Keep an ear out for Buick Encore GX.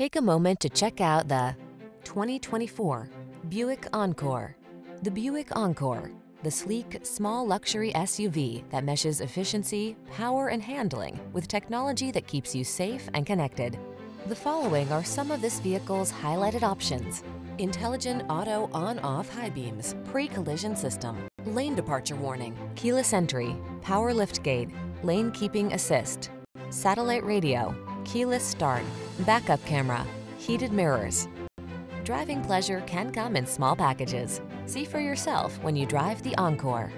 Take a moment to check out the 2024 Buick Encore. The Buick Encore, the sleek, small luxury SUV that meshes efficiency, power, and handling with technology that keeps you safe and connected. The following are some of this vehicle's highlighted options: intelligent auto on-off high beams, pre-collision system, lane departure warning, keyless entry, power liftgate, lane keeping assist, satellite radio, keyless start, backup camera, heated mirrors. Driving pleasure can come in small packages. See for yourself when you drive the Encore.